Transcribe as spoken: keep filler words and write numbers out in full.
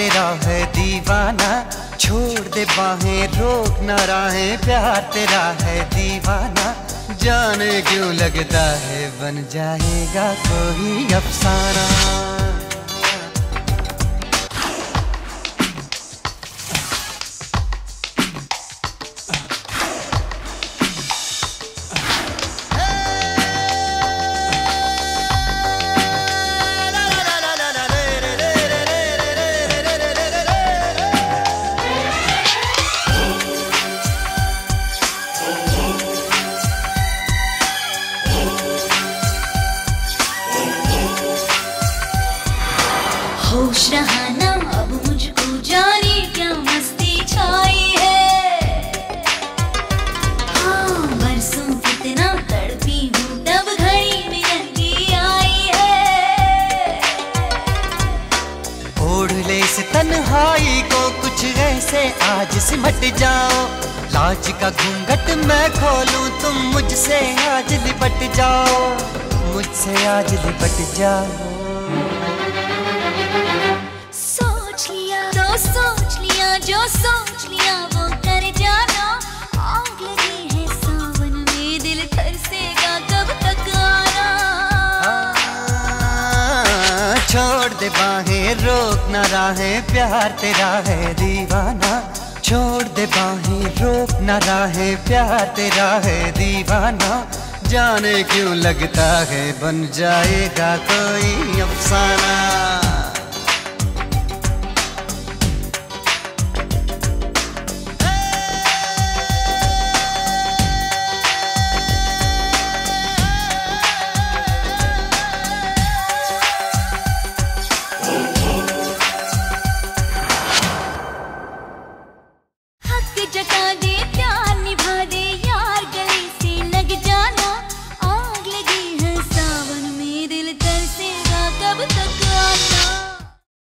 तेरा है दीवाना, छोड़ दे बाहें रोक ना राहें, प्यार तेरा है दीवाना, जाने क्यों लगता है बन जाएगा कोई अफसाना। होश रहा ना अब मुझको, जाने क्या मस्ती छाई है। हाँ बरसों कितना तड़पी हूँ, तब घड़ी में नदी आई है। ओढ़ ले इस तन्हाई को कुछ ऐसे, आज सिमट जाओ, लाज का घूंघट मैं खोलूं, तुम मुझसे आज लिपट जाओ, मुझसे आज लिपट जाओ। सोच लिया जो सोच लिया वो कर जाना, आग लगी है सावन में, दिल तरसेगा कब तक आना। आ, छोड़ दे बाहें रोक ना राहें, प्यार तेरा है दीवाना, छोड़ दे बाहें रोक ना राहें, प्यार तेरा है दीवाना, जाने क्यों लगता है बन जाएगा कोई अफसाना। हक जता दे।